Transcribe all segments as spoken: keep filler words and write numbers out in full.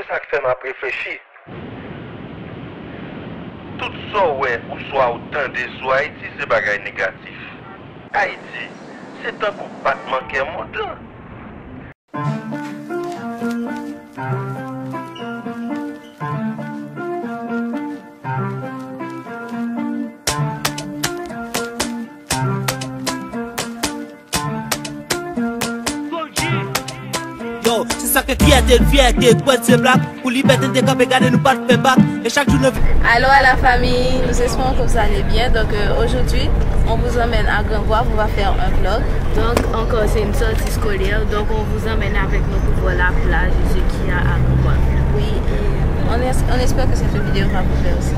c'est ça que fait m'a réfléchi. Tout ça ouais, ou soit autant de soi Haïti, c'est bagaille négatif. Haïti, c'est un coup pas manquer mon temps. C'est ça que fierté, fierté, toi c'est black. Pour liberté de camp et nous pas de back. Et chaque jour. Allô à la famille, nous espérons que vous allez bien. Donc euh, aujourd'hui, on vous emmène à Grangoire, on va faire un vlog. Donc encore c'est une sortie scolaire, donc on vous emmène avec nous pour voir la plage et ce qu'il y a à Grangoire. Oui, et on, es on espère que cette vidéo va vous plaire aussi.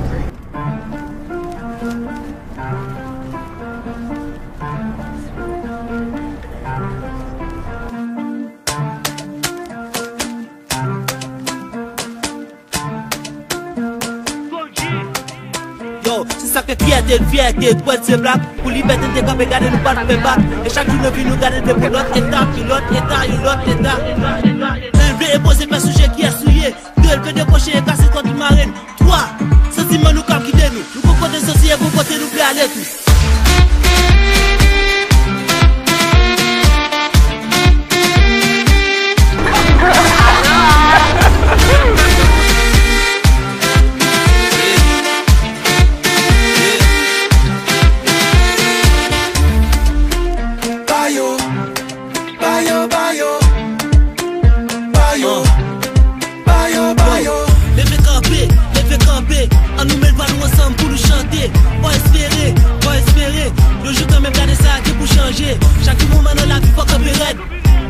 C'est ça que fierté, fierté, toi c'est black. Pour liberté de camp et nous pas de back. Et chaque jour nous nous garder des boulottes. Et ta pilote, et ta pilote, et ta. Élevé et posé par sujet qui est souillé. Deux élevés décrochés et cassés contre marine. Trois, sentiment nous cap quitter nous. Nous comptons des sorciers, vous comptez nous faire aller tous. Chaque moment dans la vie, faut qu'on pérette.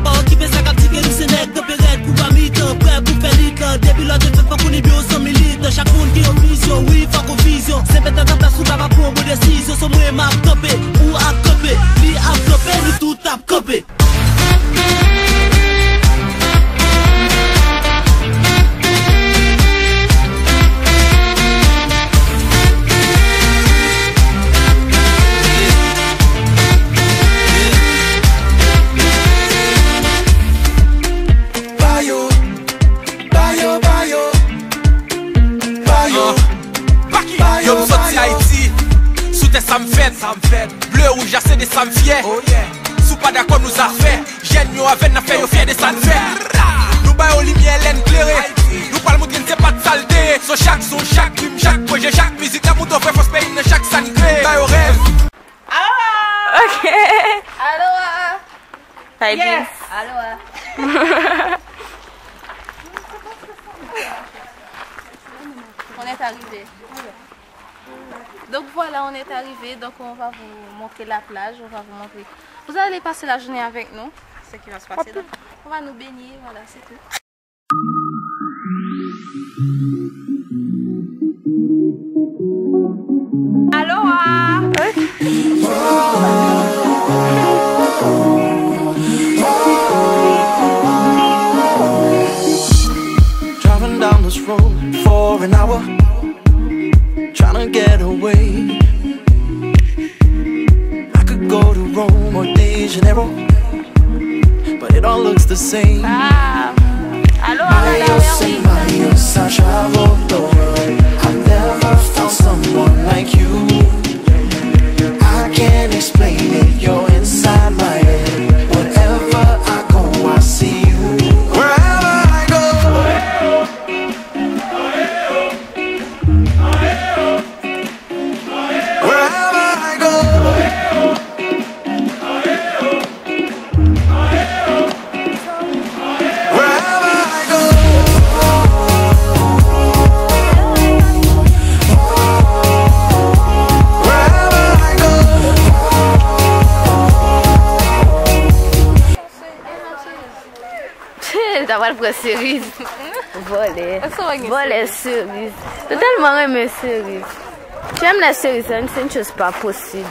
Pas occuper sa captivité, nous c'est nègre de pérette. Pour pas mi-temps, prêt pour faire l'île. Depuis l'autre, il faut qu'on est bien au cent mille. Chaque monde qui est en mission, oui, faut qu'on vision. C'est peut-être un tas sous la vapeur, bon décision. Sommes moi et m'a copé, ou à copé. Lui a copé, nous tout a copé. Ça me fait, bleu ou jassé de ça me fier. Sous pas d'accord nous a fait, j'aime yo avec n'a fait yo fier de ça me fait. Nous baillons lumière l'éclairée, nous parlons montrer que c'est pas de saleté. Sur chaque son, chaque film, chaque projet, chaque musique, la mouton fait fausse pays, chaque sangre. Baillons rêve. Ah, ok. Aloha. Hi, yes. Aloha. On est arrivé. Donc voilà, on est arrivé, donc on va vous montrer la plage, on va vous montrer. Vous allez passer la journée avec nous, ce qui va se passer. Donc, on va nous baigner, voilà, c'est tout. Aloha! Driving down this road for an hour. Tryna get away. I could go to Rome or De Janeiro, but it all looks the same. Ah. Hello, I've never found someone like you. I can't explain it. You're inside my head. Wherever I go, I see you. Wherever I go. D'avoir pour cerise, voler, voler cerise. J'ai tellement aimé cerise. J'aime la cerise, c'est une chose pas possible.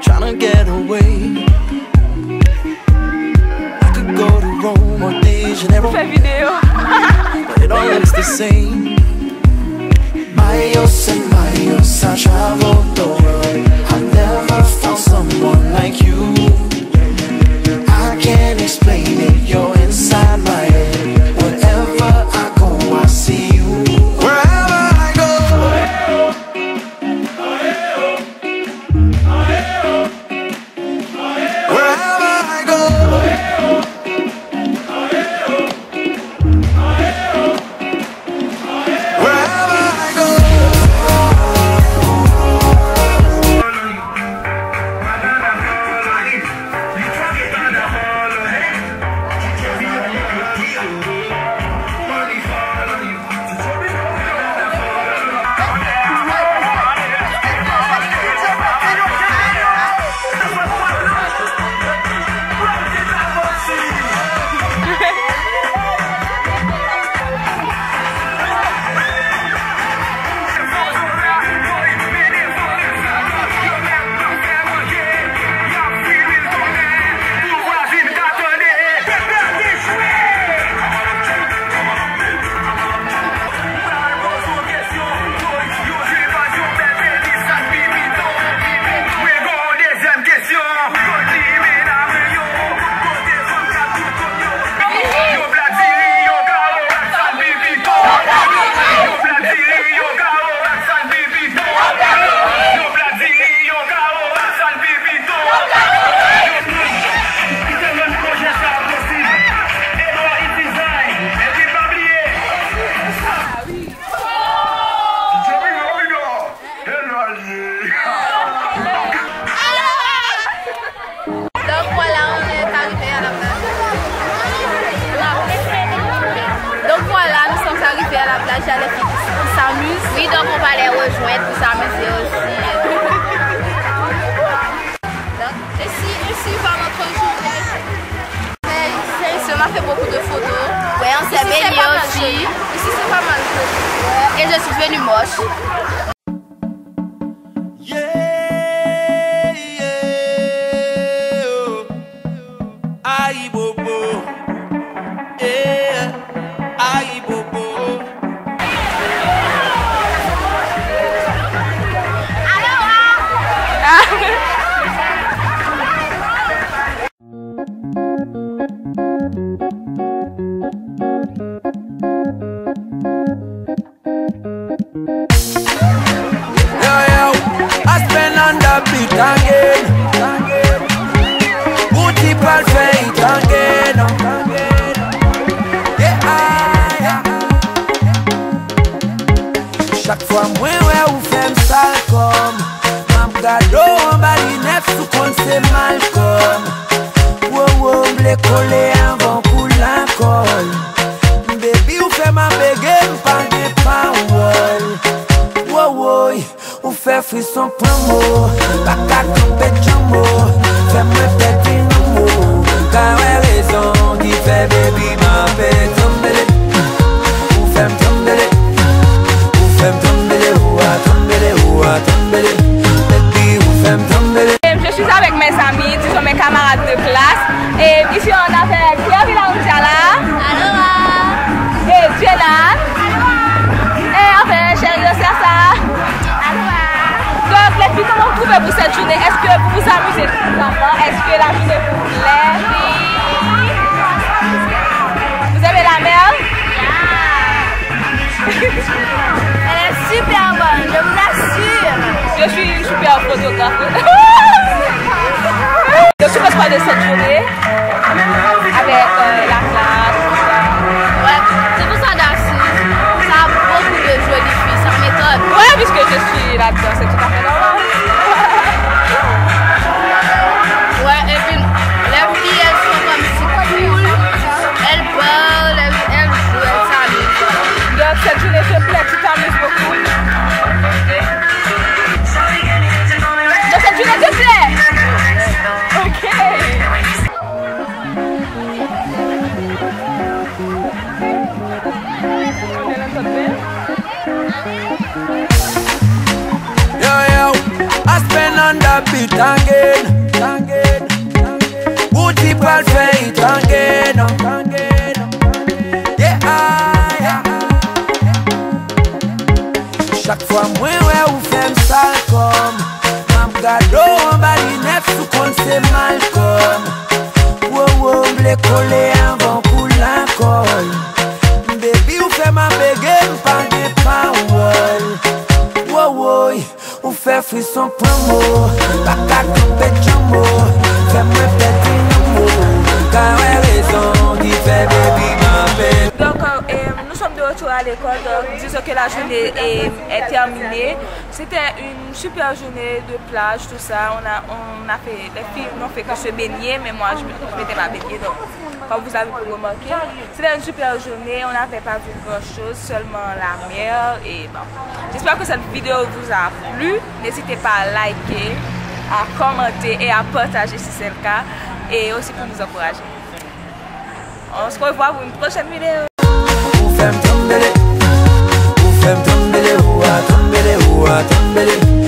Trying to get away. Rome or De Janeiro, but it all looks the same. Miles and miles I traveled the world, I never found someone like you. I can't explain it, you're inside my head. Wherever I go, I see you. Wherever I go, wherever I go, yeah, à l'école, donc disons que la journée est, est terminée. C'était une super journée de plage, tout ça. On a, on a fait, les filles n'ont fait que se baigner, mais moi je ne m'étais pas baignée, donc comme vous avez pu remarquer, c'était une super journée. On n'a pas vu grand-chose, seulement la mer. Et bon, j'espère que cette vidéo vous a plu. N'hésitez pas à liker, à commenter et à partager si c'est le cas, et aussi pour nous encourager. On se revoit pour une prochaine vidéo. Ou femme tombele, ou femme tombele, ou a tombele, ou a tombele.